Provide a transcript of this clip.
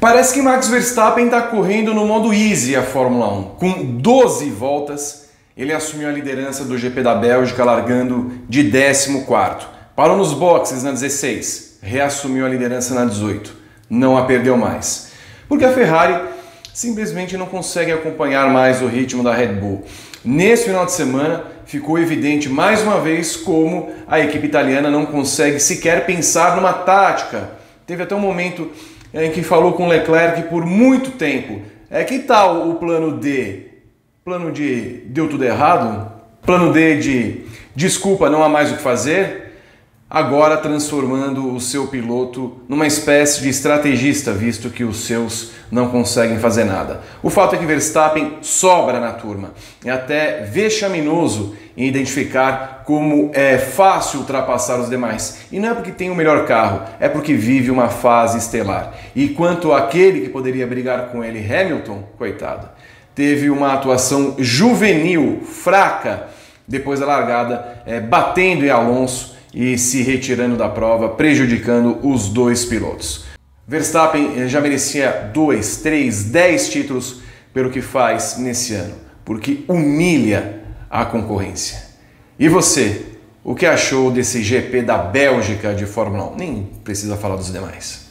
Parece que Max Verstappen está correndo no modo easy a Fórmula 1. Com 12 voltas, ele assumiu a liderança do GP da Bélgica, largando de 14º. Parou nos boxes na 16, reassumiu a liderança na 18. Não a perdeu mais, porque a Ferrari simplesmente não consegue acompanhar mais o ritmo da Red Bull. Nesse final de semana, ficou evidente mais uma vez como a equipe italiana não consegue sequer pensar numa tática. Teve até um momento em que falou com o Leclerc por muito tempo. Que tal o plano D? Plano D deu tudo errado? Plano D de desculpa, não há mais o que fazer? Agora transformando o seu piloto numa espécie de estrategista, visto que os seus não conseguem fazer nada. O fato é que Verstappen sobra na turma. É até vexaminoso em identificar como é fácil ultrapassar os demais. E não é porque tem o melhor carro, é porque vive uma fase estelar. E quanto àquele que poderia brigar com ele, Hamilton, coitado, teve uma atuação juvenil, fraca, depois da largada, batendo em Alonso e se retirando da prova, prejudicando os dois pilotos. Verstappen já merecia 2, 3, 10 títulos pelo que faz nesse ano, porque humilha a concorrência. E você, o que achou desse GP da Bélgica de Fórmula 1? Nem precisa falar dos demais.